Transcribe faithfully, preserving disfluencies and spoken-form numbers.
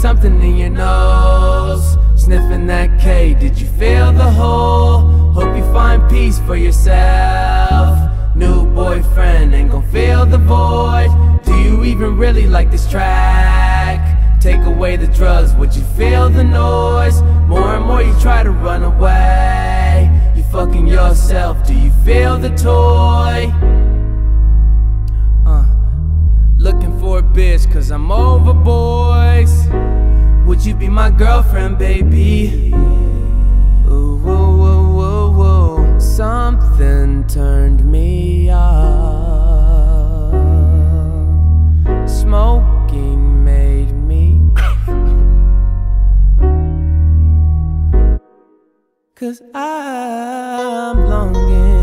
something in your nose, sniffing that K. Did you feel the hole? Hope you find peace for yourself. New boyfriend ain't gon' fill the void. Do you even really like this track? Take away the drugs, would you feel the noise? More and more you try to run away. You fucking yourself, do you feel the toy? Uh, looking for a bitch cause I'm over boys. Would you be my girlfriend, baby? Ooh, ooh, ooh, ooh, ooh. Something turned me off. Smoking made me cause I'm longing.